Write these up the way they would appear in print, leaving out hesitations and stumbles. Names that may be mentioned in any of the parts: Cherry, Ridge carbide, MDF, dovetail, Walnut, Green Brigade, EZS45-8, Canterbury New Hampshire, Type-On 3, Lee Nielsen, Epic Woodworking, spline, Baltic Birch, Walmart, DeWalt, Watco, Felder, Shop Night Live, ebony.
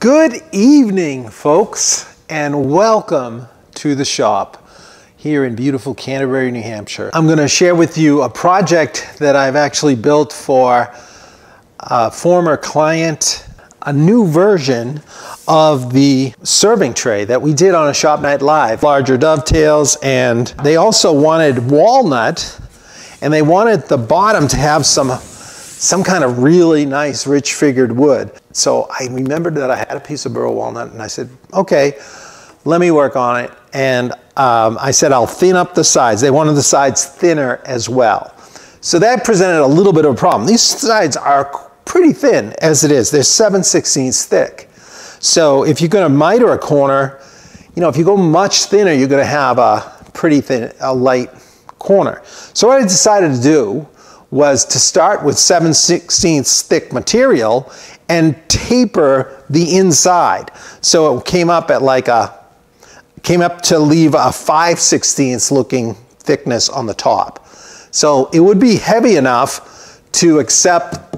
Good evening, folks, and welcome to the shop here in beautiful Canterbury, New Hampshire. I'm going to share with you a project that I've actually built for a former client, a new version of the serving tray that we did on a Shop Night Live. Larger dovetails, and they also wanted walnut, and they wanted the bottom to have some kind of really nice rich figured wood. So I remembered that I had a piece of burl walnut, and I said, okay, let me work on it. And I said, I'll thin up the sides. They wanted the sides thinner as well. So that presented a little bit of a problem. These sides are pretty thin as it is. They're 7/16 thick. So if you're gonna miter a corner, you know, if you go much thinner, you're gonna have a pretty thin, a light corner. So what I decided to do was to start with 7/16 thick material and taper the inside. So it came up at like came up to leave a 5/16 looking thickness on the top. So it would be heavy enough to accept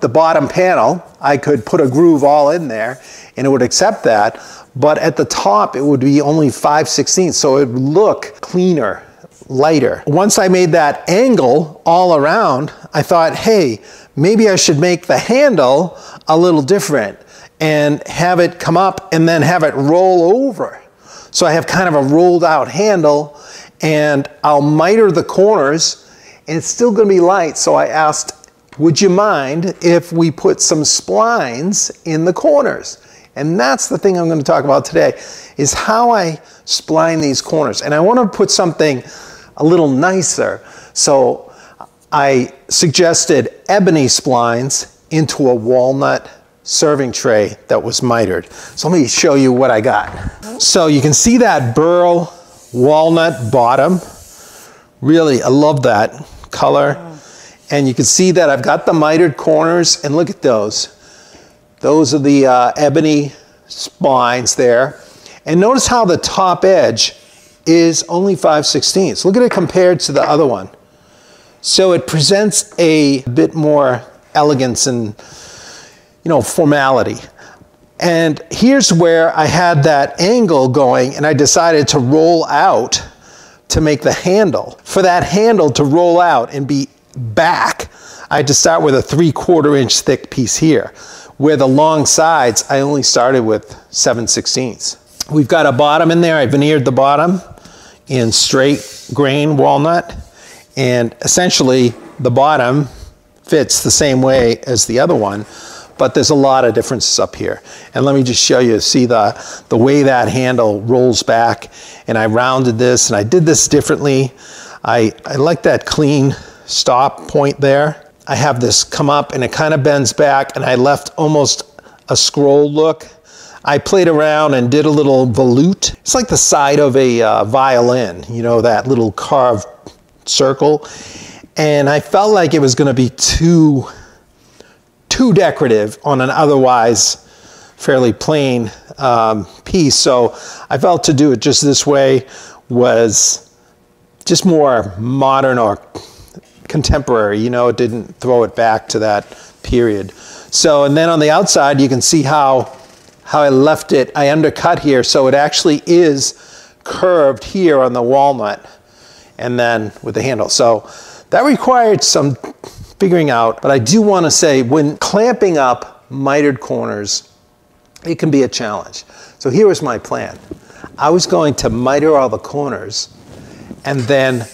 the bottom panel. I could put a groove all in there and it would accept that, but at the top it would be only 5/16, so it would look cleaner, lighter. Once I made that angle all around, I thought, hey, maybe I should make the handle a little different and have it come up and then have it roll over. So I have kind of a rolled out handle, and I'll miter the corners, and it's still gonna be light. So I asked, would you mind if we put some splines in the corners? And that's the thing I'm gonna talk about today, is how I spline these corners. And I wanna put something a little nicer. So I suggested ebony splines into a walnut serving tray that was mitered. So let me show you what I got. So you can see that burl walnut bottom. Really, I love that color. And you can see that I've got the mitered corners, and look at those. Those are the ebony splines there. And notice how the top edge is only 5/16. Look at it compared to the other one. So it presents a bit more elegance and, you know, formality. And here's where I had that angle going, and I decided to roll out to make the handle. For that handle to roll out and be back, I had to start with a 3/4 inch thick piece here, where the long sides, I only started with 7/16. We've got a bottom in there. I veneered the bottom in straight grain walnut, and essentially the bottom fits the same way as the other one, but there's a lot of differences up here. And let me just show you, see the way that handle rolls back, and I rounded this, and I did this differently. I like that clean stop point there. I have this come up and it kind of bends back, and I left almost a scroll look. I played around and did a little volute. It's like the side of a violin, you know, that little carved circle. And I felt like it was gonna be too decorative on an otherwise fairly plain piece. So I felt to do it just this way was just more modern or contemporary, you know, it didn't throw it back to that period. So, and then on the outside, you can see how I left it. I undercut here, so it actually is curved here on the walnut and then with the handle. So that required some figuring out, but I do want to say, when clamping up mitered corners, it can be a challenge. So here was my plan. I was going to miter all the corners and then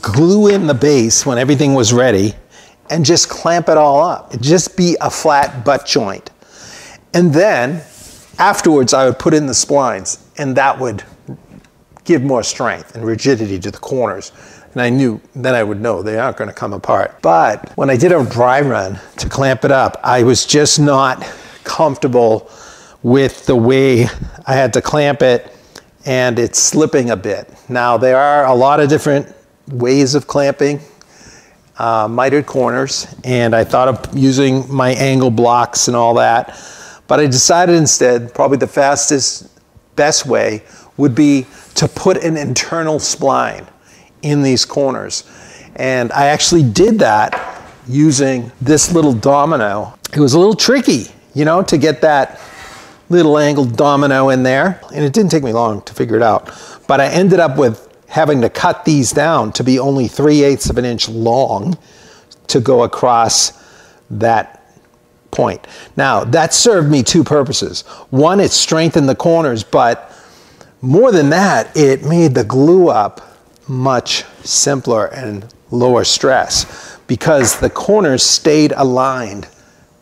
glue in the base when everything was ready and just clamp it all up. It'd just be a flat butt joint. And then afterwards I would put in the splines, and that would give more strength and rigidity to the corners. And I knew, then I would know they aren't gonna come apart. But when I did a dry run to clamp it up, I was just not comfortable with the way I had to clamp it, and it's slipping a bit. Now, there are a lot of different ways of clamping mitered corners, and I thought of using my angle blocks and all that, but I decided instead probably the fastest, best way would be to put an internal spline in these corners. And I actually did that using this little domino. It was a little tricky, you know, to get that little angled domino in there. And it didn't take me long to figure it out. But I ended up with having to cut these down to be only 3/8 of an inch long to go across that point. Now, that served me two purposes. One, it strengthened the corners, but more than that, it made the glue up much simpler and lower stress because the corners stayed aligned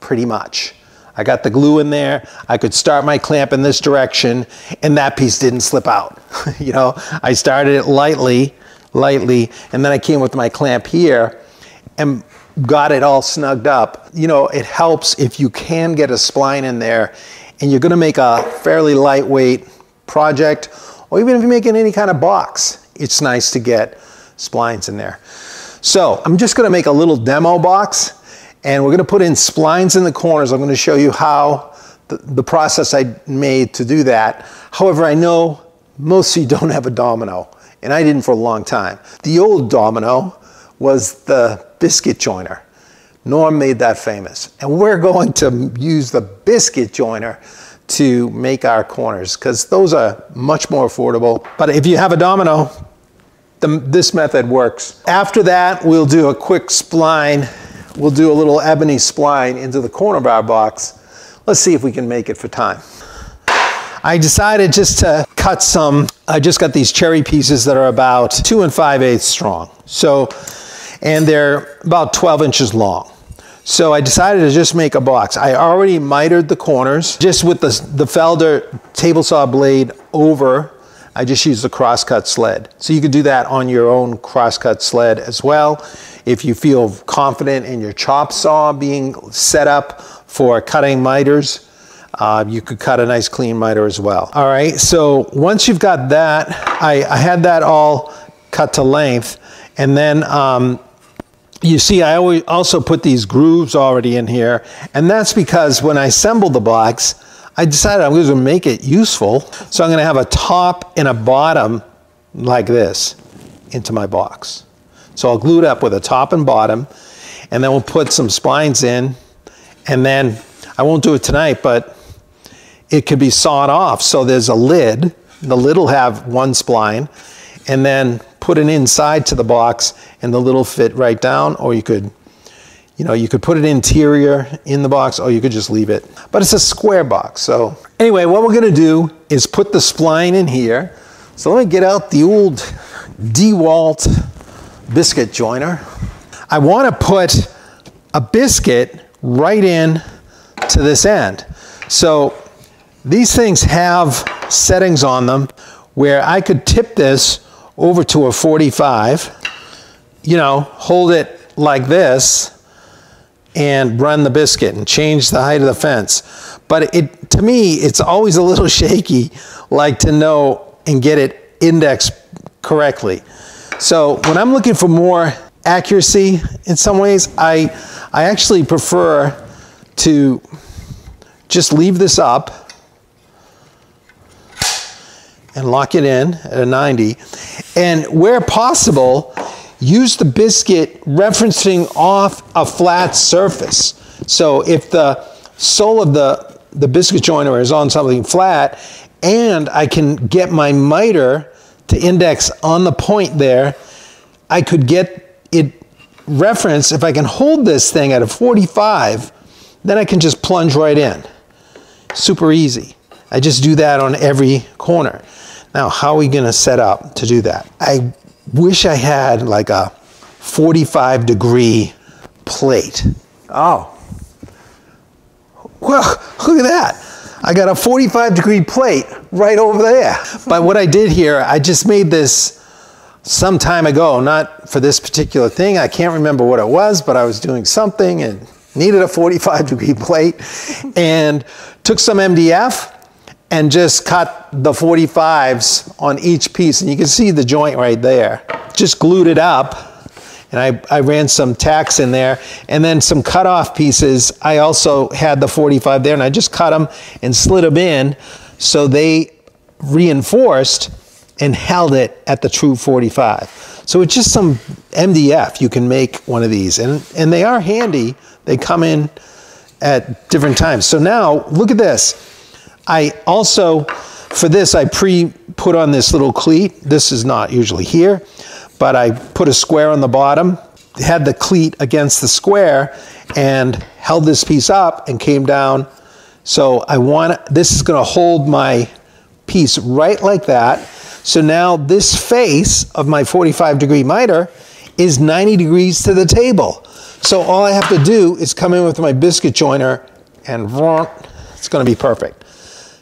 pretty much. I got the glue in there, I could start my clamp in this direction, and that piece didn't slip out. You know, I started it lightly, and then I came with my clamp here and got it all snugged up. You know, it helps if you can get a spline in there, and you're gonna make a fairly lightweight project, or even if you're making any kind of box, it's nice to get splines in there. So I'm just gonna make a little demo box, and we're gonna put in splines in the corners. I'm gonna show you how the process I made to do that. However, I know most of you don't have a domino, and I didn't for a long time. The old domino was the biscuit joiner. Norm made that famous. And we're going to use the biscuit joiner to make our corners because those are much more affordable. But if you have a domino, this method works. After that, we'll do a quick spline. We'll do a little ebony spline into the corner of our box. Let's see if we can make it for time. I decided just to cut some, I just got these cherry pieces that are about 2 5/8 strong. So, and they're about 12 inches long. So I decided to just make a box. I already mitered the corners just with the Felder table saw blade over. I just used the crosscut sled. So you can do that on your own crosscut sled as well. If you feel confident in your chop saw being set up for cutting miters, you could cut a nice clean miter as well. All right, so once you've got that, I had that all cut to length. And then you see, I always also put these grooves already in here. And that's because when I assembled the box, I decided I'm gonna make it useful. So I'm gonna have a top and a bottom like this into my box. So I'll glue it up with a top and bottom, and then we'll put some splines in. And then I won't do it tonight, but it could be sawed off. So there's a lid, the lid will have one spline, and then put it inside to the box and the lid will fit right down, or you could, you know, you could put it interior in the box, or you could just leave it. But it's a square box, so. Anyway, what we're gonna do is put the spline in here. So let me get out the old DeWalt biscuit joiner. I wanna put a biscuit right in to this end. So these things have settings on them where I could tip this over to a 45, you know, hold it like this and run the biscuit and change the height of the fence. But it, to me, it's always a little shaky, like to know and get it indexed correctly. So when I'm looking for more accuracy in some ways, I actually prefer to just leave this up and lock it in at a 90. And where possible, use the biscuit referencing off a flat surface. So if the sole of the biscuit joiner is on something flat, and I can get my miter to index on the point there, I could get it referenced. If I can hold this thing at a 45, then I can just plunge right in. Super easy. I just do that on every corner. Now, how are we gonna set up to do that? I wish I had like a 45-degree plate. Oh, well, look at that. I got a 45-degree plate right over there. But what I did here, I just made this some time ago, not for this particular thing. I can't remember what it was, but I was doing something and needed a 45-degree plate, and took some MDF and just cut the 45s on each piece. And you can see the joint right there. Just glued it up, and I ran some tacks in there, and then some cutoff pieces. I also had the 45 there, and I just cut them and slid them in so they reinforced and held it at the true 45. So it's just some MDF. You can make one of these, and they are handy. They come in at different times. So now, look at this. I also, for this, I pre-put on this little cleat. This is not usually here, but I put a square on the bottom, had the cleat against the square, and held this piece up and came down. So I want, this is gonna hold my piece right like that. So now this face of my 45-degree miter is 90 degrees to the table. So all I have to do is come in with my biscuit joiner and it's gonna be perfect.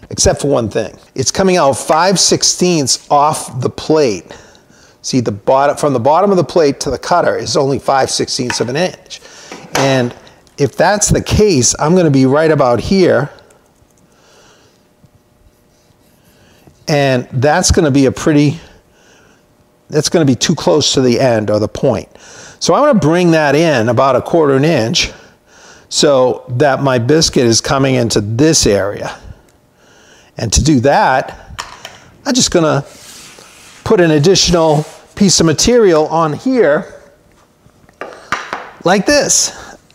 Except for one thing. It's coming out 5/16 off the plate. See, the bottom, from the bottom of the plate to the cutter is only 5/16 of an inch. And if that's the case, I'm gonna be right about here. And that's gonna be a pretty, that's gonna be too close to the end or the point. So I wanna bring that in about 1/4 inch so that my biscuit is coming into this area. And to do that, I'm just gonna put an additional piece of material on here like this.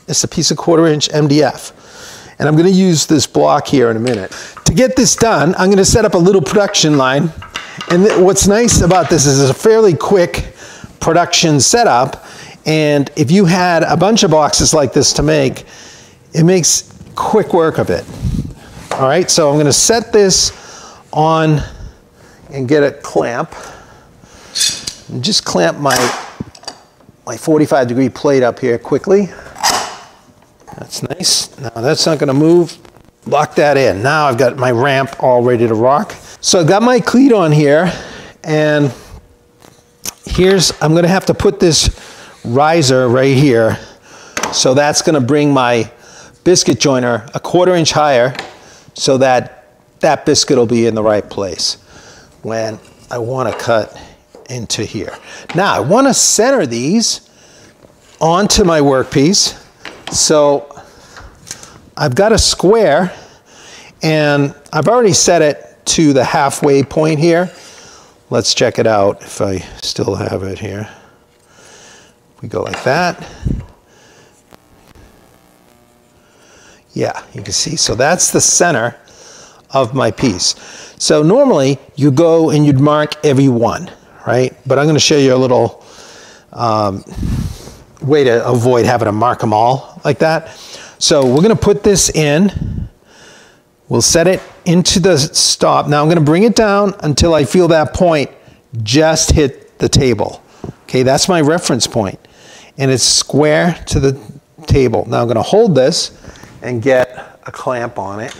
It's a piece of 1/4 inch MDF. And I'm gonna use this block here in a minute. To get this done, I'm gonna set up a little production line. And what's nice about this is it's a fairly quick production setup. And if you had a bunch of boxes like this to make, it makes quick work of it. All right, so I'm gonna set this on and get a clamp. And just clamp my 45-degree plate up here quickly. That's nice. Now that's not gonna move. Lock that in. Now I've got my ramp all ready to rock. So I've got my cleat on here, and here's, I'm gonna have to put this riser right here. So that's gonna bring my biscuit joiner 1/4 inch higher so that that biscuit will be in the right place when I wanna cut into here. Now I wanna center these onto my workpiece. So I've got a square, and I've already set it to the halfway point here. Let's check it out if I still have it here. We go like that. Yeah, you can see. So that's the center of my piece. So normally you go and you'd mark every one, right? But I'm going to show you a little way to avoid having to mark them all like that. So we're going to put this in. We'll set it into the stop. Now I'm going to bring it down until I feel that point just hit the table. Okay, that's my reference point. And it's square to the table. Now I'm going to hold this and get a clamp on it.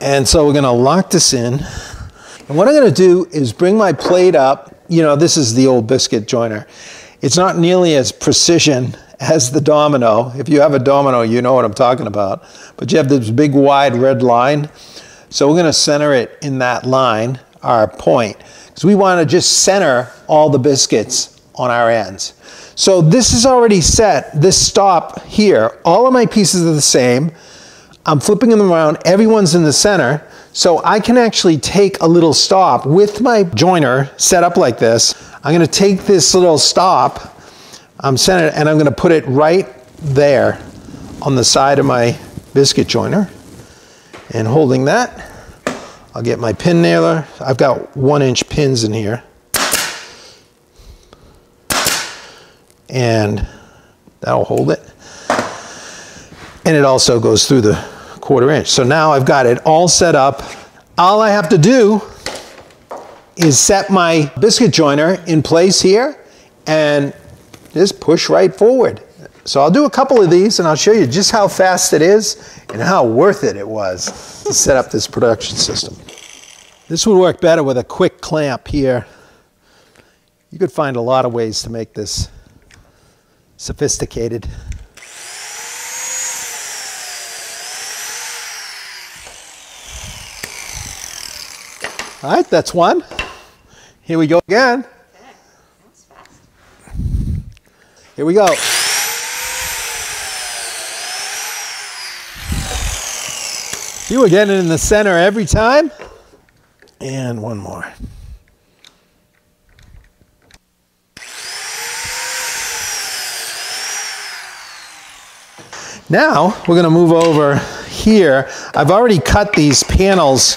And so we're going to lock this in. And what I'm going to do is bring my plate up. You know, this is the old biscuit joiner. It's not nearly as precision as the domino. If you have a domino, you know what I'm talking about. But you have this big wide red line. So we're going to center it in that line, our point, because we want to just center all the biscuits on our ends. So this is already set, this stop here. All of my pieces are the same. I'm flipping them around, everyone's in the center. So I can actually take a little stop with my joiner set up like this. I'm gonna take this little stop, I'm centered, and I'm gonna put it right there on the side of my biscuit joiner. And holding that, I'll get my pin nailer. I've got 1-inch pins in here. And that'll hold it. And it also goes through the 1/4 inch. So now I've got it all set up. All I have to do is set my biscuit joiner in place here and just push right forward. So I'll do a couple of these and I'll show you just how fast it is and how worth it was to set up this production system. This would work better with a quick clamp here. You could find a lot of ways to make this sophisticated. All right, that's one. Here we go again. Here we go. You were getting in the center every time. And one more. Now we're going to move over here. I've already cut these panels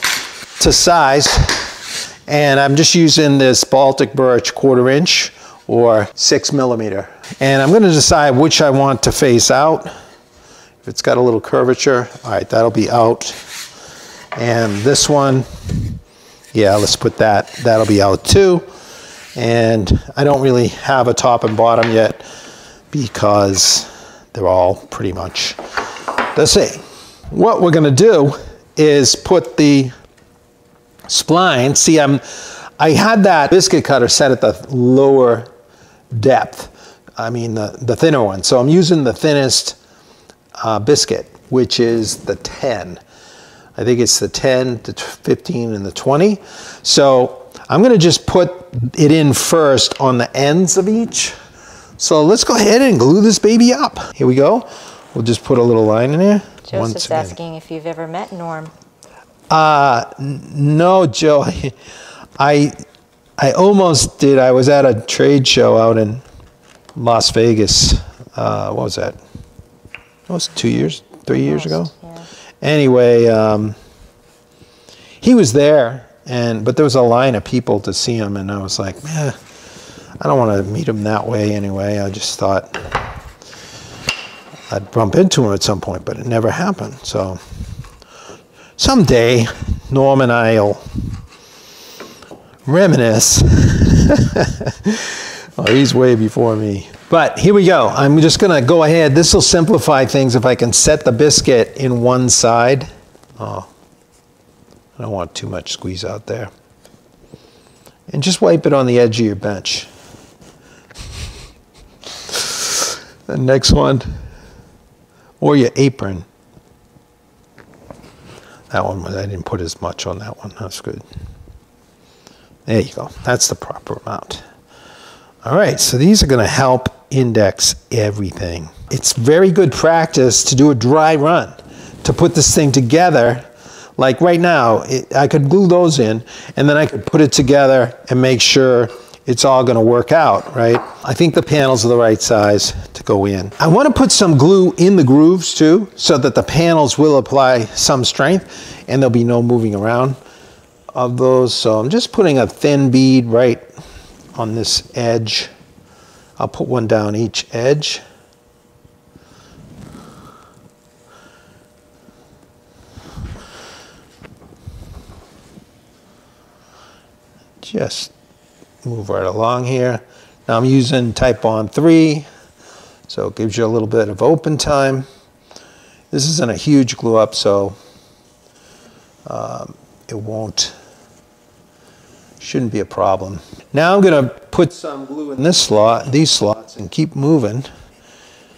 to size, and I'm just using this Baltic Birch 1/4" or 6mm. And I'm gonna decide which I want to face out. If it's got a little curvature, all right, that'll be out. And this one, yeah, let's put that, that'll be out too. And I don't really have a top and bottom yet because they're all pretty much the same. What we're gonna do is put the spline, see I had that biscuit cutter set at the lower depth, I mean the thinner one. So I'm using the thinnest biscuit, which is the 10. I think it's the 10, the 15, and the 20. So I'm gonna just put it in first on the ends of each. So let's go ahead and glue this baby up. Here we go. We'll just put a little line in there. Joseph's asking if you've ever met Norm. No, Joe. I almost did. I was at a trade show out in Las Vegas. What was that? It was 3 years ago. Yeah. Anyway, he was there, but there was a line of people to see him, and I was like, man, I don't want to meet him that way anyway. I just thought I'd bump into him at some point, but it never happened. So someday, Norm and I'll reminisce. Oh, he's way before me. But here we go. I'm just gonna go ahead. This will simplify things if I can set the biscuit in one side. Oh, I don't want too much squeeze out there. And just wipe it on the edge of your bench. The next one, or your apron. That one, I didn't put as much on that one. That's good. There you go. That's the proper amount. All right, so these are going to help index everything. It's very good practice to do a dry run, to put this thing together. Like right now, I could glue those in, and then I could put it together and make sure it's all going to work out, right? I think the panels are the right size to go in. I want to put some glue in the grooves too, so that the panels will apply some strength, and there'll be no moving around of those. So I'm just putting a thin bead right on this edge. I'll put one down each edge. Just move right along here. Now I'm using Type-On 3, so it gives you a little bit of open time. This isn't a huge glue up, so it shouldn't be a problem. Now I'm gonna put some glue in these slots and keep moving,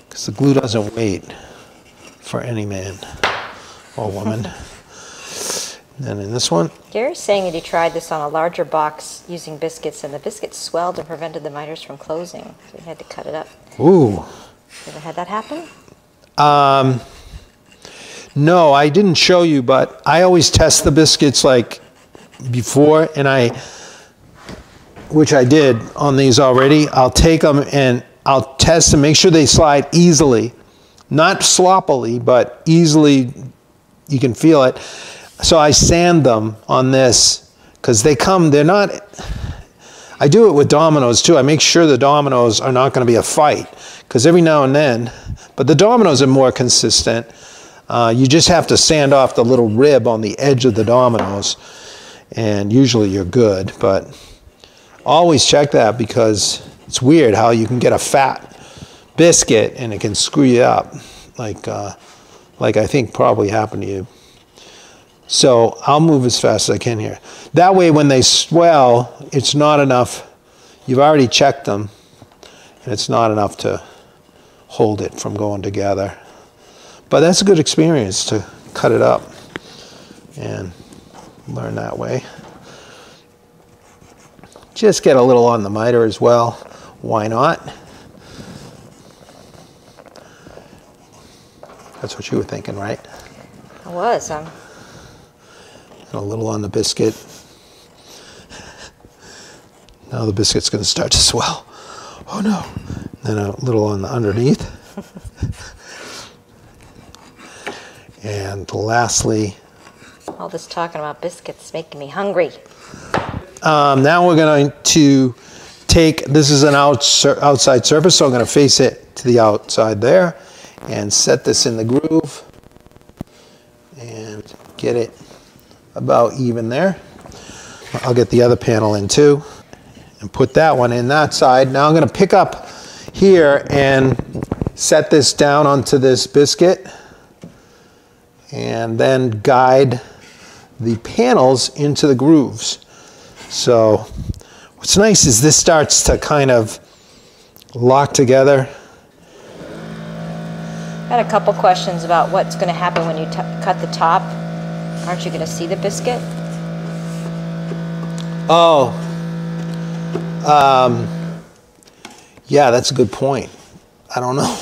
because the glue doesn't wait for any man or woman. And in this one, Gary's saying that he tried this on a larger box using biscuits, and the biscuits swelled and prevented the miters from closing, so he had to cut it up. Ooh. Ever had that happen? No, I didn't show you, but I always test the biscuits like before, and which I did on these already. I'll take them and I'll test them, make sure they slide easily, not sloppily, but easily. You can feel it. So I sand them on this, because I do it with dominoes too. I make sure the dominoes are not going to be a fight, because every now and then, but the dominoes are more consistent. You just have to sand off the little rib on the edge of the dominoes, and usually you're good, but always check that, because it's weird how you can get a fat biscuit and it can screw you up, like I think probably happened to you. So I'll move as fast as I can here. That way when they swell, it's not enough. You've already checked them, and it's not enough to hold it from going together. But that's a good experience to cut it up and learn that way. Just get a little on the miter as well. Why not? That's what you were thinking, right? I was. A little on the biscuit. Now the biscuit's going to start to swell. Oh no. Then a little on the underneath. And lastly, All this talking about biscuits is making me hungry. Now we're going to take, this is an outside surface, so I'm going to face it to the outside there and set this in the groove and get it about even there. I'll get the other panel in too and put that one in that side. Now I'm going to pick up here and set this down onto this biscuit and then guide the panels into the grooves. So what's nice is this starts to kind of lock together. I had a couple questions about what's going to happen when you cut the top. Aren't you going to see the biscuit? Oh, yeah, that's a good point. I don't know.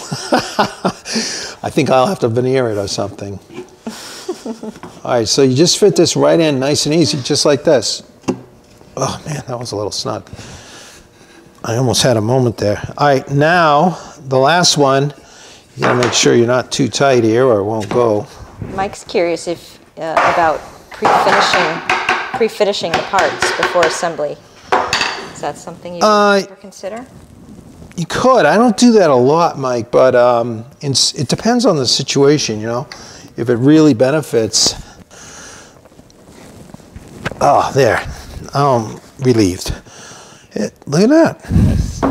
I think I'll have to veneer it or something. All right, so you just fit this right in nice and easy, just like this. Oh, man, that was a little snug. I almost had a moment there. All right, now the last one. You gotta make sure you're not too tight here or it won't go. Mike's curious if about pre-finishing the parts before assembly. Is that something you ever consider? You could. I don't do that a lot, Mike, but it depends on the situation, you know. If it really benefits. Oh, there. I'm relieved. Look at that. Nice.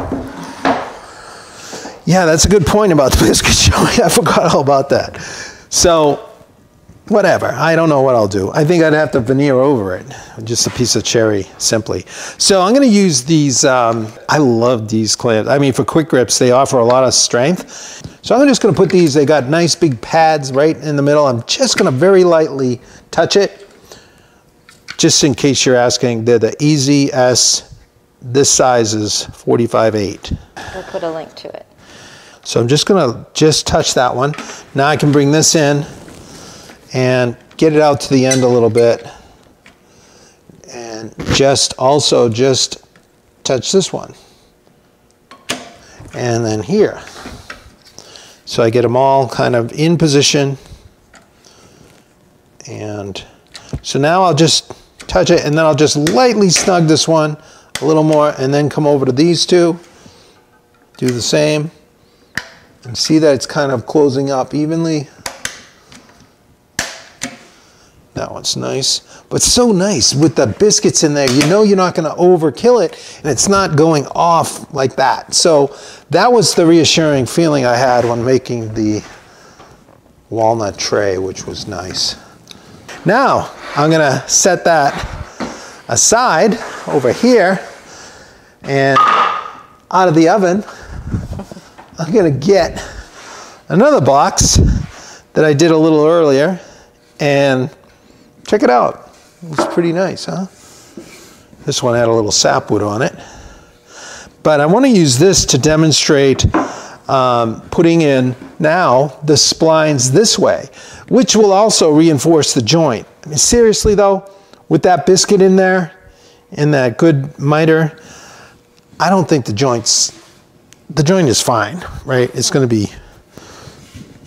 Yeah, that's a good point about the biscuit showing. I forgot all about that. So, whatever. I don't know what I'll do. I think I'd have to veneer over it. Just a piece of cherry, simply. So I'm going to use these. I love these clamps. I mean, for quick grips, they offer a lot of strength. So I'm just going to put these. They got nice big pads right in the middle. I'm just going to very lightly touch it. Just in case you're asking, they're the Easy S. This size is 45/8. We'll put a link to it. So I'm just going to just touch that one. Now I can bring this in and get it out to the end a little bit. And just also just touch this one. And then here. So I get them all kind of in position. And so now I'll just touch it and then I'll just lightly snug this one a little more and then come over to these two. Do the same. And see that it's kind of closing up evenly. That one's nice, but so nice with the biscuits in there. You know you're not going to overkill it, and it's not going off like that. So that was the reassuring feeling I had when making the walnut tray, which was nice. Now I'm going to set that aside over here, and out of the oven, I'm going to get another box that I did a little earlier and check it out. It's pretty nice, huh? This one had a little sapwood on it. But I want to use this to demonstrate putting in now the splines this way, which will also reinforce the joint. I mean, seriously though, with that biscuit in there and that good miter, I don't think the joint is fine, right? It's going to be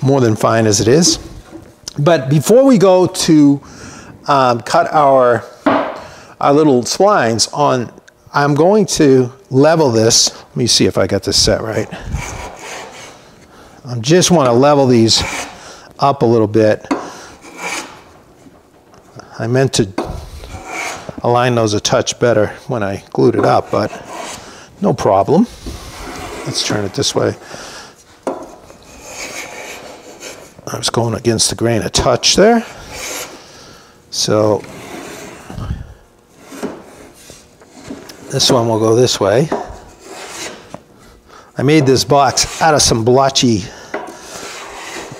more than fine as it is. But before we go to cut our little splines on, I'm going to level this. Let me see if I got this set right. I just want to level these up a little bit. I meant to align those a touch better when I glued it up, but no problem. Let's turn it this way. I was going against the grain a touch there. So this one will go this way. I made this box out of some blotchy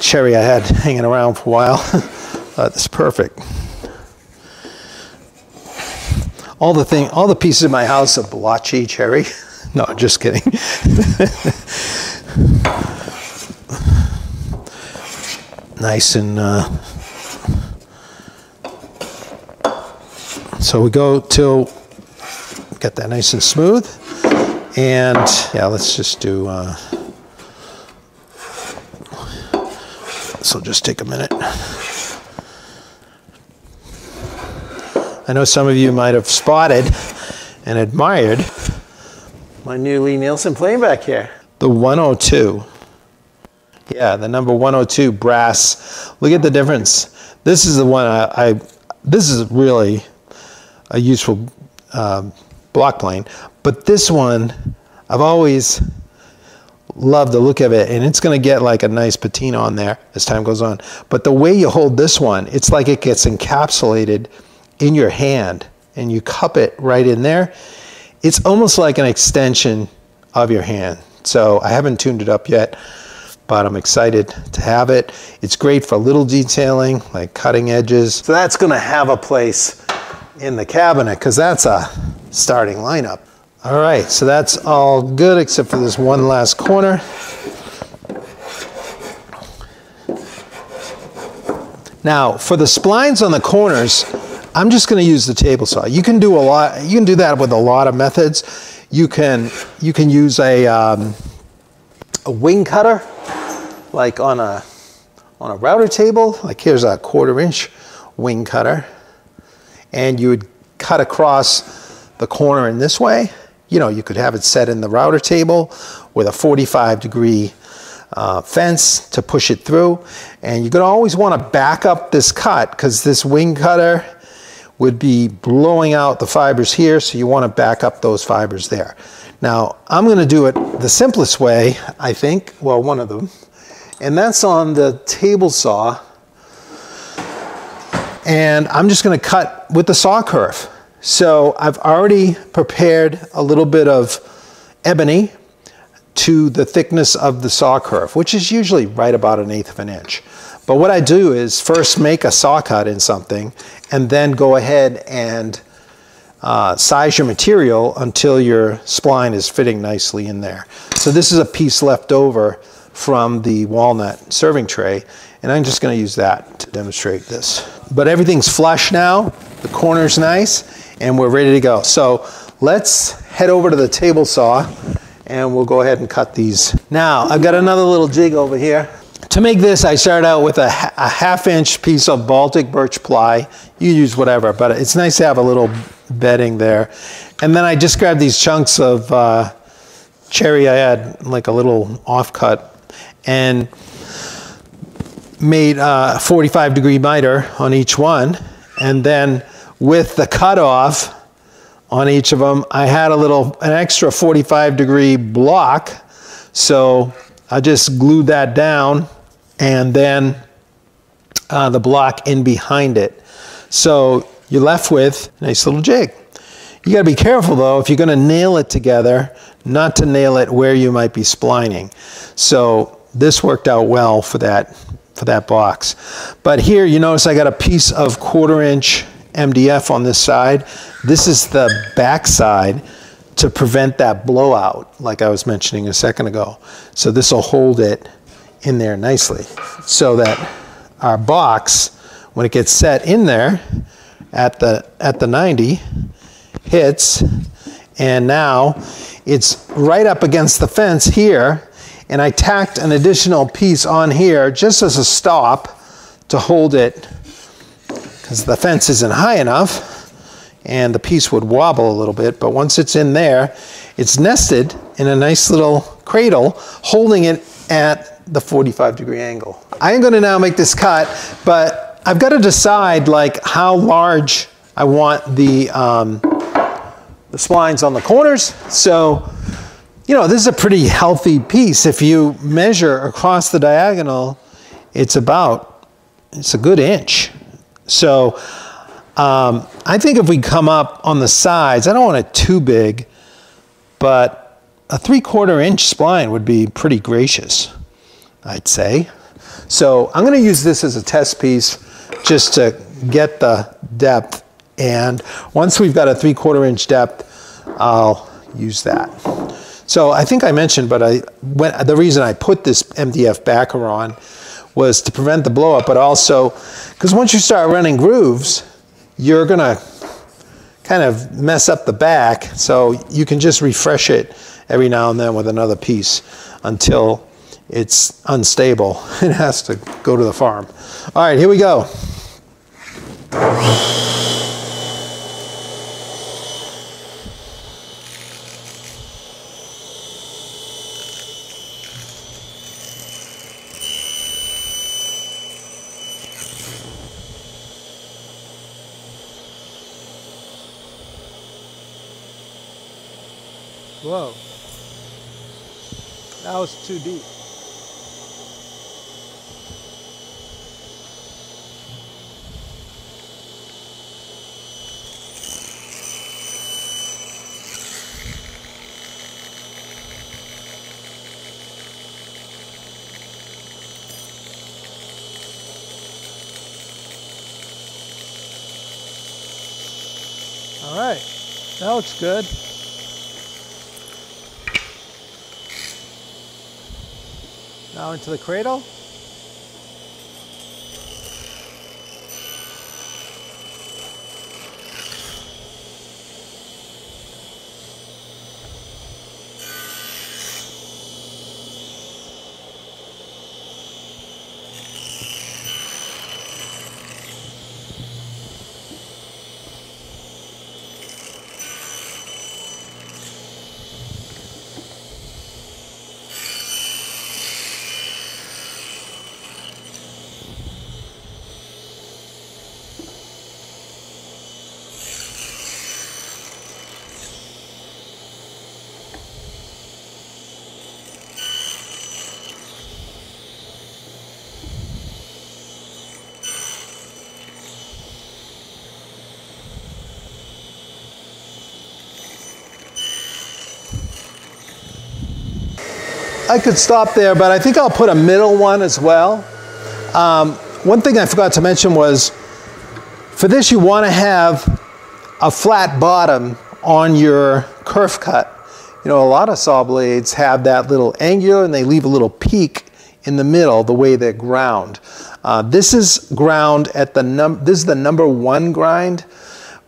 cherry I had hanging around for a while. That's perfect. All the pieces of my house are blotchy cherry. No, just kidding. Nice and so we go till get that nice and smooth. And yeah, let's just do. This will just take a minute. I know some of you might have spotted and admired my new Lee Nielsen playing back here. The 102. Yeah, the number 102 brass. Look at the difference. This is the one this is really a useful block plane. But this one, I've always loved the look of it, and it's going to get like a nice patina on there as time goes on. But the way you hold this one, it's like it gets encapsulated in your hand, and you cup it right in there. It's almost like an extension of your hand. So I haven't tuned it up yet, but I'm excited to have it. It's great for little detailing, like cutting edges. So that's going to have a place in the cabinet because that's a starting lineup. All right, so that's all good except for this one last corner. Now, for the splines on the corners, I'm just going to use the table saw. You can do a lot. You can do that with a lot of methods. You can use a wing cutter, like on a router table. Like here's a 1/4 inch wing cutter, and you would cut across the corner in this way. You know, you could have it set in the router table with a 45-degree fence to push it through. And you're gonna always wanna back up this cut because this wing cutter would be blowing out the fibers here, so you wanna back up those fibers there. Now, I'm gonna do it the simplest way, I think, well, one of them, and that's on the table saw. And I'm just gonna cut with the saw curve. So I've already prepared a little bit of ebony to the thickness of the saw curve, which is usually right about 1/8 of an inch. But what I do is first make a saw cut in something and then go ahead and size your material until your spline is fitting nicely in there. So this is a piece left over from the walnut serving tray, and I'm just gonna use that to demonstrate this. But everything's flush now, the corner's nice, and we're ready to go. So let's head over to the table saw and we'll go ahead and cut these. Now, I've got another little jig over here. To make this, I started out with a 1/2 inch piece of Baltic birch ply. You use whatever, but it's nice to have a little bedding there. And then I just grabbed these chunks of cherry I had, like a little offcut, and made a 45-degree miter on each one. And then with the cutoff on each of them, I had an extra 45-degree block. So I just glued that down and then the block in behind it. So you're left with a nice little jig. You gotta be careful though, if you're gonna nail it together, not to nail it where you might be splining. So this worked out well for that box. But here you notice I got a piece of 1/4 inch MDF on this side. This is the back side to prevent that blowout, like I was mentioning a second ago. So this will hold it in there nicely so that our box, when it gets set in there at the 90, hits, and now it's right up against the fence here, and I tacked an additional piece on here just as a stop to hold it because the fence isn't high enough and the piece would wobble a little bit, but once it's in there, it's nested in a nice little cradle holding it at the 45-degree angle. I am going to now make this cut, but I've got to decide like how large I want the splines on the corners. So, you know, this is a pretty healthy piece. If you measure across the diagonal, it's a good inch. So I think if we come up on the sides, I don't want it too big, but a 3/4 inch spline would be pretty gracious, I'd say. So I'm gonna use this as a test piece just to get the depth. And once we've got a 3/4 inch depth, I'll use that. So I think I mentioned, but the reason I put this MDF backer on was to prevent the blow up, but also, because once you start running grooves, you're gonna kind of mess up the back, so you can just refresh it every now and then with another piece until it's unstable. It has to go to the farm. All right, here we go. Whoa. That was too deep. All right, that looks good. Now into the cradle. I could stop there, but I think I'll put a middle one as well. One thing I forgot to mention was, for this you want to have a flat bottom on your kerf cut. You know, a lot of saw blades have that little angular and they leave a little peak in the middle the way they're ground. This is ground at the number one grind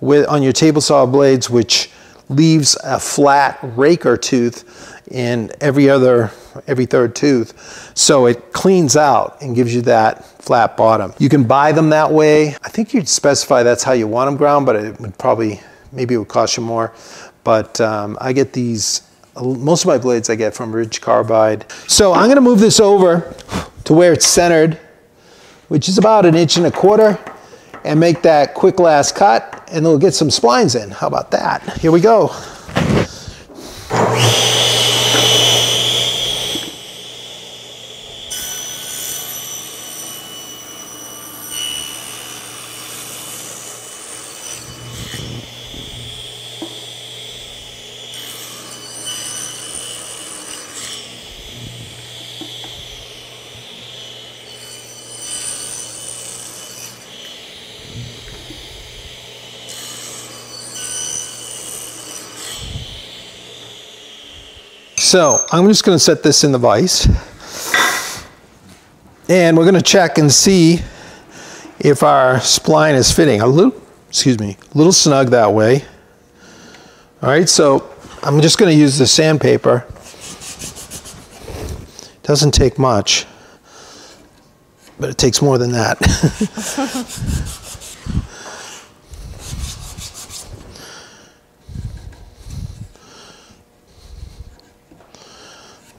with on your table saw blades, which leaves a flat raker tooth in every third tooth, so it cleans out and gives you that flat bottom. You can buy them that way. I think you'd specify that's how you want them ground, but it would probably, maybe it would cost you more. But I get these, most of my blades I get from Ridge Carbide. So I'm gonna move this over to where it's centered, which is about 1.25 inches, and make that quick last cut, and we'll get some splines in. How about that? Here we go. So I'm just going to set this in the vise, and we're going to check and see if our spline is fitting. A little, excuse me, a little snug that way. All right, so I'm just going to use the sandpaper. It doesn't take much, but it takes more than that.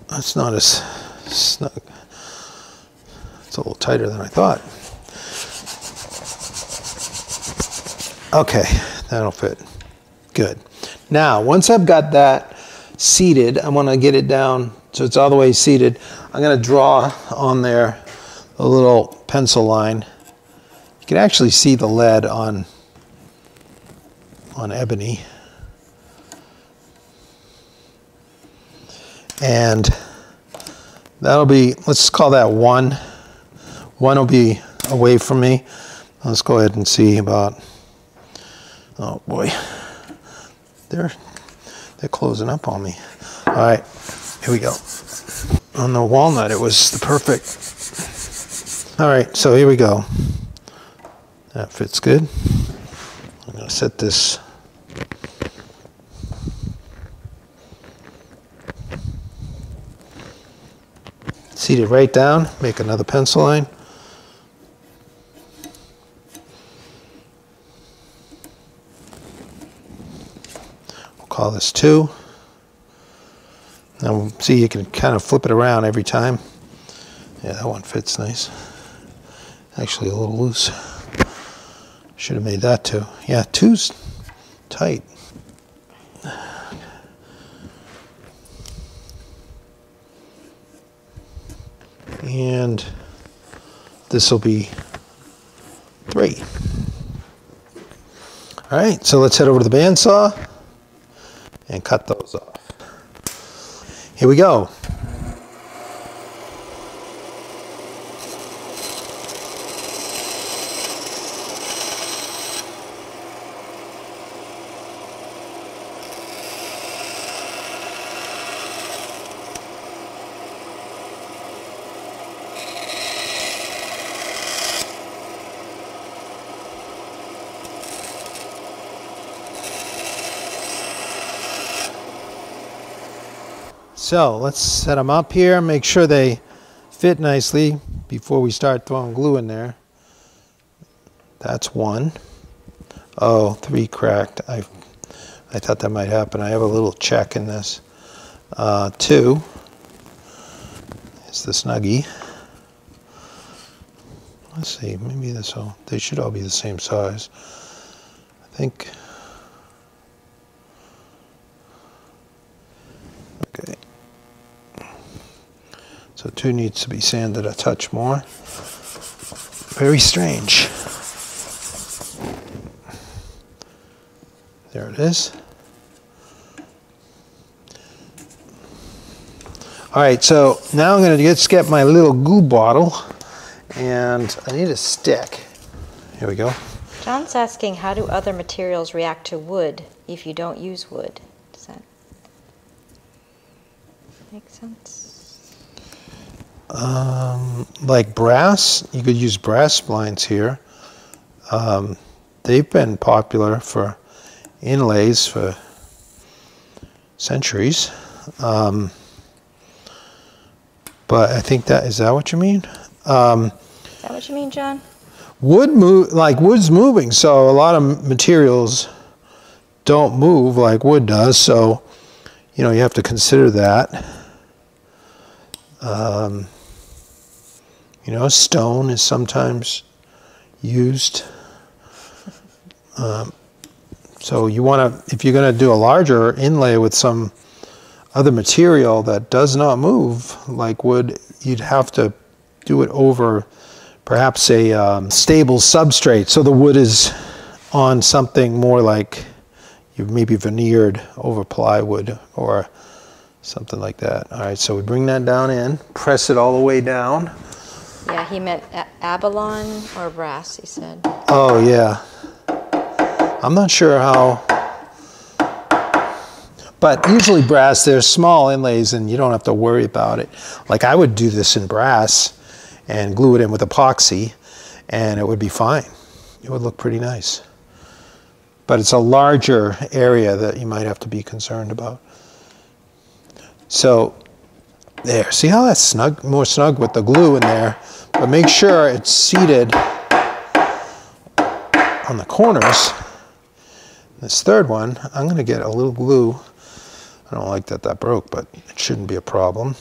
That's not as snug. It's a little tighter than I thought. Okay, that'll fit. Good. Now, once I've got that seated, I want to get it down so it's all the way seated. I'm going to draw on there a little pencil line. You can actually see the lead on ebony. And that'll be, let's call that one. One will be away from me. Let's go ahead and see about, oh boy, they're closing up on me. All right, here we go. On the walnut, it was the perfect. All right, so here we go. That fits good. I'm gonna set this. Seat it right down, make another pencil line. We'll call this 2. Now see, you can kind of flip it around every time. Yeah, that one fits nice. Actually a little loose. Should have made that 2. Yeah, 2's tight. and this will be 3. All right, so let's head over to the bandsaw and cut those off. Here we go. So let's set them up here, make sure they fit nicely before we start throwing glue in there. That's one. Oh, 3 cracked. I thought that might happen. I have a little check in this. 2 is the snuggie. Let's see, maybe this will, they should all be the same size. I think. Okay. So 2 needs to be sanded a touch more. Very strange. There it is. All right, so now I'm gonna just get my little goo bottle and I need a stick. Here we go. John's asking, how do other materials react to wood if you don't use wood? Does that make sense? Like brass, you could use brass splines here. They've been popular for inlays for centuries. But I think that, is that what you mean? Is that what you mean, John? Wood move, like wood's moving, so a lot of materials don't move like wood does, so you know, you have to consider that. You know, stone is sometimes used. So you want to, if you're going to do a larger inlay with some other material that does not move like wood, you'd have to do it over perhaps a stable substrate. So the wood is on something more like you've maybe veneered over plywood or something like that. All right, so we bring that down in, press it all the way down. Yeah, he meant abalone or brass, he said. Oh, yeah. I'm not sure how, but usually brass, they're small inlays and you don't have to worry about it. Like I would do this in brass and glue it in with epoxy and it would be fine. It would look pretty nice. But it's a larger area that you might have to be concerned about. So there, see how that's snug, more snug with the glue in there, but make sure it's seated on the corners. This third one, I'm gonna get a little glue. I don't like that that broke, but it shouldn't be a problem.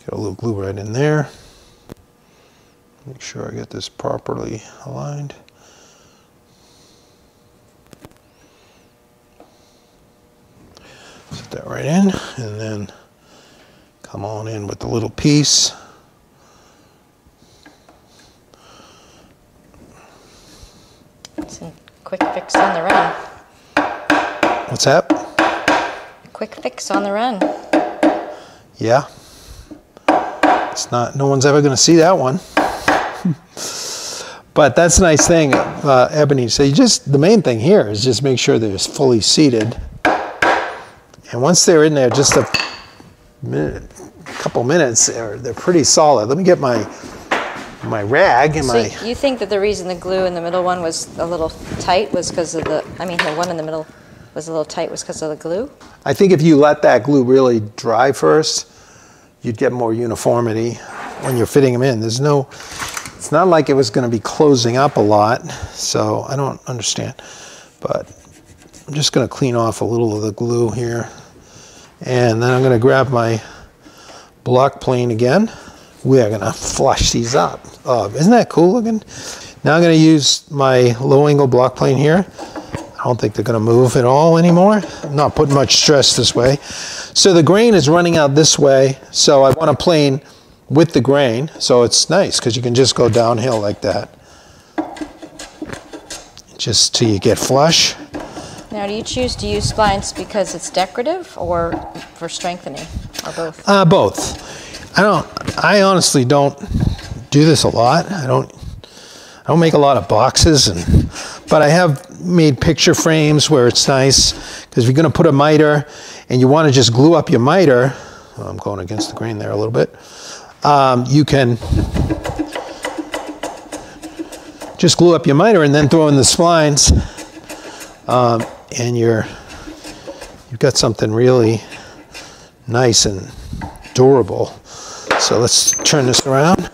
Get a little glue right in there. Make sure I get this properly aligned. Set that right in, and then come on in with the little piece. Some quick fix on the run. What's that? A quick fix on the run. Yeah. It's not, no one's ever going to see that one. But that's a nice thing, Ebony. So you just, the main thing here is just make sure that it's fully seated. And once they're in there, just a minute, a couple minutes, they're pretty solid. Let me get my rag and so my... You think that the reason the glue in the middle one was a little tight was because of the... I mean, the one in the middle was a little tight was because of the glue? I think if you let that glue really dry first, you'd get more uniformity when you're fitting them in. There's no... It's not like it was going to be closing up a lot, so I don't understand. But... I'm just going to clean off a little of the glue here, and then I'm going to grab my block plane again. We are going to flush these up. Isn't that cool looking? Now I'm going to use my low angle block plane here. I don't think they're going to move at all anymore. I'm not putting much stress this way. So the grain is running out this way, so I want a plane with the grain, so it's nice because you can just go downhill like that, just till you get flush. Now, do you choose to use splines because it's decorative or for strengthening, or both? Both. I honestly don't do this a lot. I don't make a lot of boxes, but I have made picture frames where it's nice, because if you're going to put a miter and you want to just glue up your miter, well, I'm going against the grain there a little bit, you can just glue up your miter and then throw in the splines, and you've got something really nice and durable. So let's turn this around.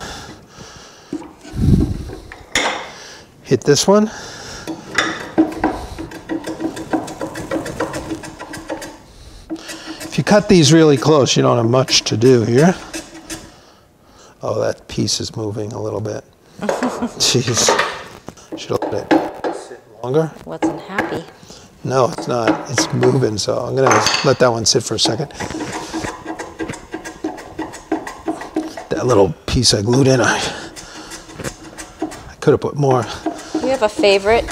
Hit this one. If you cut these really close, you don't have much to do here. Oh, that piece is moving a little bit. Jeez. Should I let it sit longer? What's unhappy? No, it's not. It's moving, so I'm going to let that one sit for a second. That little piece I glued in, I could have put more. Do you have a favorite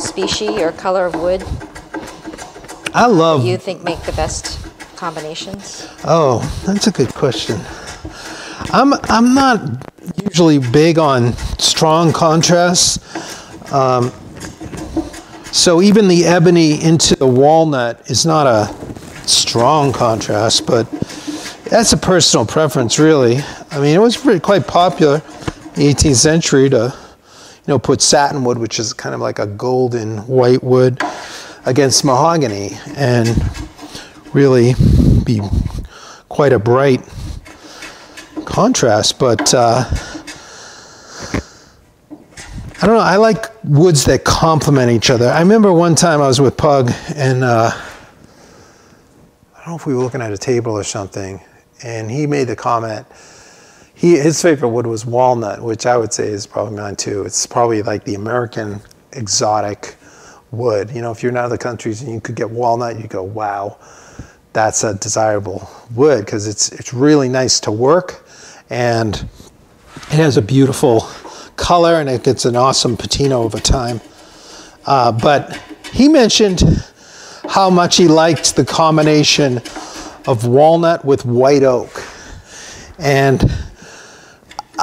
species or color of wood? I love... you think make the best combinations? Oh, that's a good question. I'm not usually big on strong contrasts, so even the ebony into the walnut is not a strong contrast, but that's a personal preference, really. I mean, it was pretty, quite popular in the 18th century to, you know, put satinwood, which is kind of like a golden white wood, against mahogany, and really be quite a bright contrast. But I don't know, I like woods that complement each other. I remember one time I was with Pug, and I don't know if we were looking at a table or something, and he made the comment, his favorite wood was walnut, which I would say is probably mine too. It's probably like the American exotic wood. You know, if you're in other countries and you could get walnut, you go, wow, that's a desirable wood, because it's really nice to work, and it has a beautiful color, and it gets an awesome patina over time. But he mentioned how much he liked the combination of walnut with white oak, and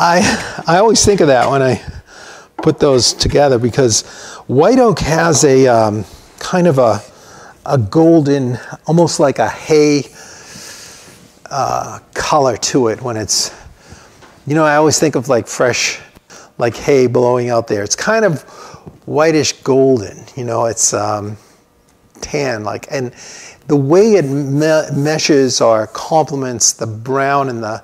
I always think of that when I put those together, because white oak has a kind of a golden, almost like a hay color to it when it's, you know, I always think of like fresh, like hay blowing out there. It's kind of whitish golden, you know, it's tan, like, and the way it meshes or complements the brown and the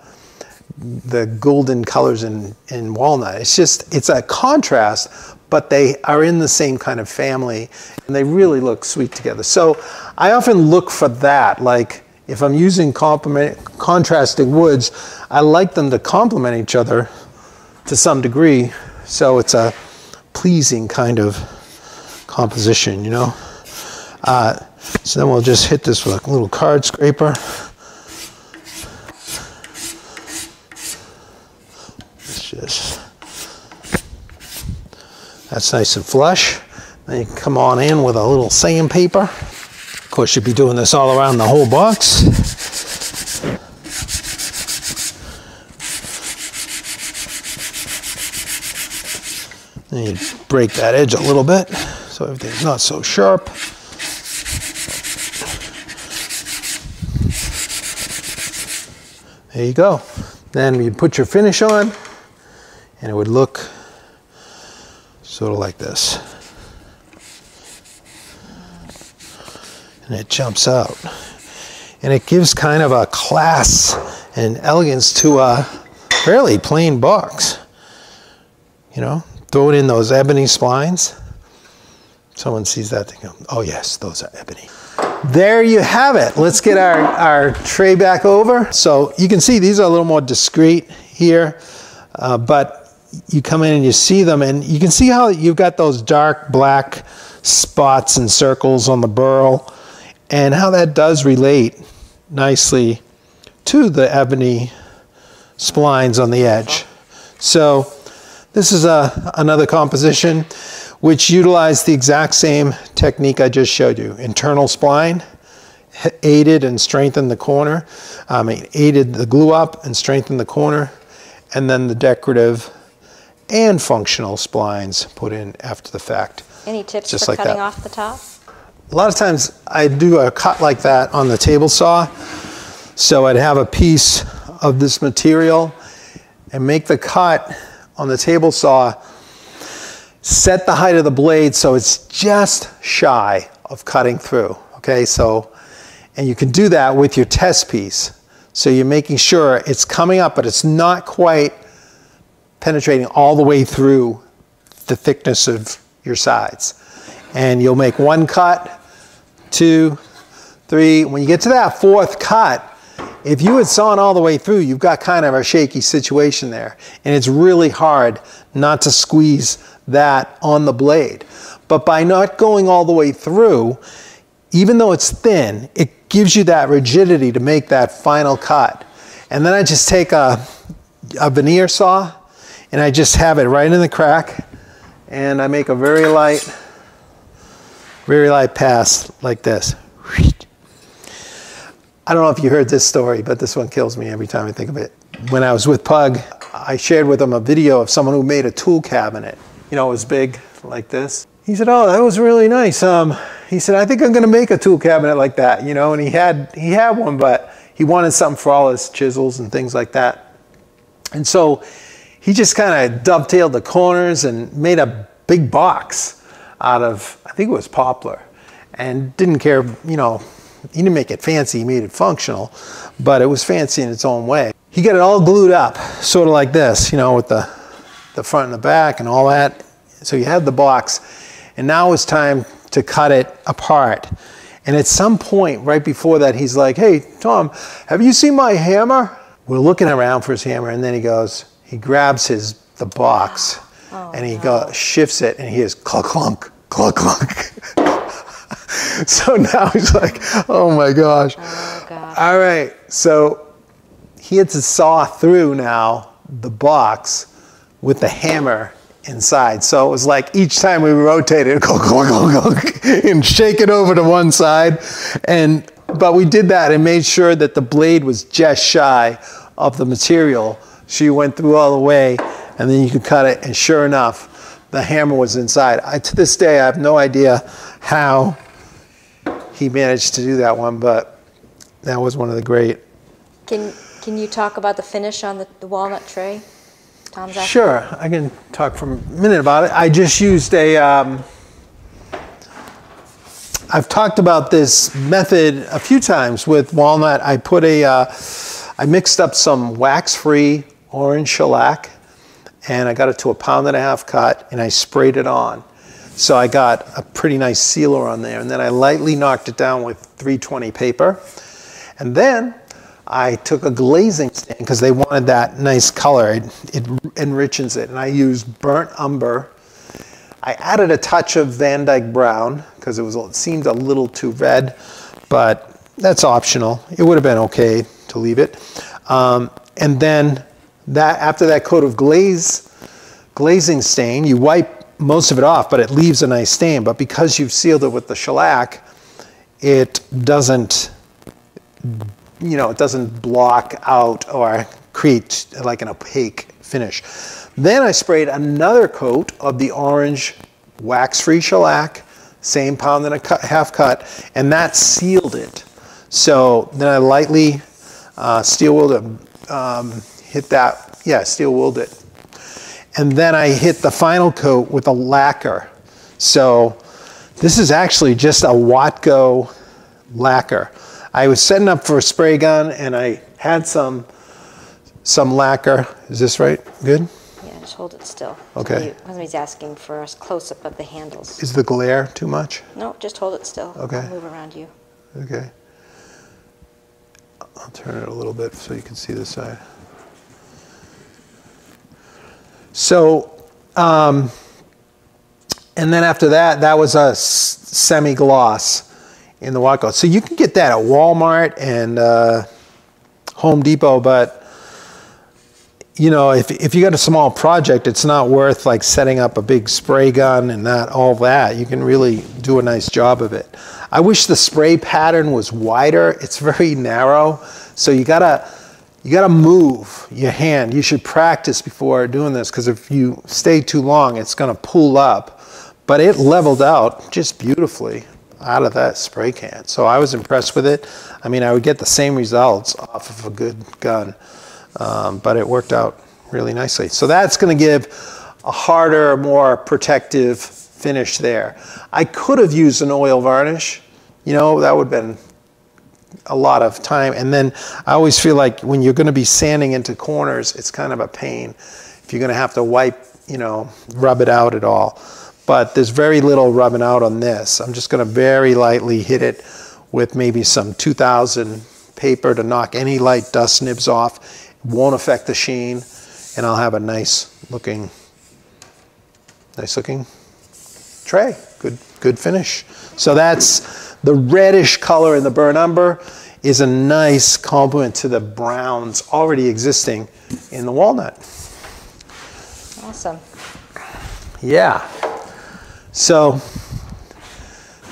golden colors in walnut. It's just, it's a contrast, but they are in the same kind of family, and they really look sweet together. So I often look for that. Like, if I'm using contrasting woods, I like them to complement each other to some degree, so it's a pleasing kind of composition, you know? So then we'll just hit this with a little card scraper. It's just... that's nice and flush. Then you can come on in with a little sandpaper. Of course, you'd be doing this all around the whole box. Then you break that edge a little bit so everything's not so sharp. There you go. Then you put your finish on, and it would look sort of like this, and it jumps out, and it gives kind of a class and elegance to a fairly plain box. You know, throw it in those ebony splines. Someone sees that, they go, oh yes, those are ebony. There you have it. Let's get our tray back over. So you can see these are a little more discreet here, but you come in and you see them, and you can see how you've got those dark black spots and circles on the burl, and how that does relate nicely to the ebony splines on the edge. So this is another composition which utilized the exact same technique I just showed you. Internal spline aided and strengthened the corner. It aided the glue up and strengthened the corner. And then the decorative and functional splines put in after the fact. Any tips just for like cutting that off the top? A lot of times I do a cut like that on the table saw. So I'd have a piece of this material and make the cut on the table saw, set the height of the blade so it's just shy of cutting through, okay? So, and you can do that with your test piece. So you're making sure it's coming up, but it's not quite penetrating all the way through the thickness of your sides. And you'll make one cut, two, three. When you get to that fourth cut, if you had sawn all the way through, you've got kind of a shaky situation there. And it's really hard not to squeeze that on the blade. But by not going all the way through, even though it's thin, it gives you that rigidity to make that final cut. And then I just take a veneer saw and I just have it right in the crack. And I make a very light pass like this. I don't know if you heard this story, but this one kills me every time I think of it. When I was with Pug, I shared with him a video of someone who made a tool cabinet. You know, it was big like this. He said, "Oh, that was really nice." He said, "I think I'm gonna make a tool cabinet like that," you know, and he had one, but he wanted something for all his chisels and things like that. And so he just kind of dovetailed the corners and made a big box out of, I think it was poplar, and didn't care, you know, he didn't make it fancy, he made it functional, but it was fancy in its own way. He got it all glued up, sort of like this, you know, with the front and the back and all that. So you had the box, and now it's time to cut it apart. And at some point right before that, he's like, "Hey, Tom, have you seen my hammer?" We're looking around for his hammer, and then he goes, he grabs the box, and he shifts it, and he hears clunk, clunk, clunk, clunk. So now he's like, "Oh my gosh." Oh gosh. All right. So he had to saw through now the box with the hammer inside. So it was like each time we rotated and shake it over to one side. But we did that and made sure that the blade was just shy of the material. She went through all the way, and then you could cut it. And sure enough, the hammer was inside. To this day, I have no idea how he managed to do that one, but that was one of the great. Can you talk about the finish on the walnut tray? Tom's after. Sure, I can talk for a minute about it. I just used I've talked about this method a few times with walnut. I put I mixed up some wax-free orange shellac, and I got it to a 1.5 pound cut, and I sprayed it on. So I got a pretty nice sealer on there, and then I lightly knocked it down with 320 paper. And then I took a glazing stain because they wanted that nice color. It enriches it. And I used burnt umber. I added a touch of Van Dyke brown because it seemed a little too red, but that's optional. It would have been okay to leave it. And then after that coat of glazing stain, you wipe most of it off, but it leaves a nice stain. But because you've sealed it with the shellac, it doesn't, you know, it doesn't block out or create like an opaque finish. Then I sprayed another coat of the orange wax-free shellac, same 1.5 pound cut, and that sealed it. So then I lightly steel willed it, steel willed it. And then I hit the final coat with a lacquer. So this is actually just a Watco lacquer. I was setting up for a spray gun, and I had some lacquer. Is this right? Good? Yeah, just hold it still. Okay. Somebody's asking for a close-up of the handles. Is the glare too much? No, just hold it still. Okay. I'll move around you. Okay. I'll turn it a little bit so you can see this side. So, and then after that, that was a semi-gloss in the Watco. So you can get that at Walmart and Home Depot, but you know, if you got a small project, it's not worth like setting up a big spray gun and that, all that. You can really do a nice job of it. I wish the spray pattern was wider. It's very narrow. So you gotta move your hand. You should practice before doing this, because if you stay too long, it's gonna pull up. But it leveled out just beautifully out of that spray can. So I was impressed with it. I mean, I would get the same results off of a good gun. But it worked out really nicely. So that's going to give a harder, more protective finish there. I could have used an oil varnish. You know, that would have been a lot of time. And then I always feel like when you're going to be sanding into corners, it's kind of a pain if you're going to have to wipe, you know, rub it out at all. But there's very little rubbing out on this. I'm just going to very lightly hit it with maybe some 2000 paper to knock any light dust nibs off. Won't affect the sheen, and I'll have a nice looking tray. Good finish. So that's the reddish color in the burnt umber is a nice complement to the browns already existing in the walnut. Awesome. Yeah. So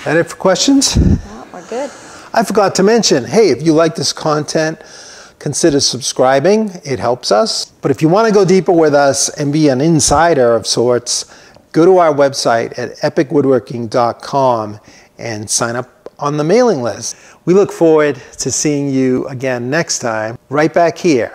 that it for questions? No, we're good. I forgot to mention, hey, if you like this content, consider subscribing, it helps us. But if you want to go deeper with us and be an insider of sorts, go to our website at epicwoodworking.com and sign up on the mailing list. We look forward to seeing you again next time, right back here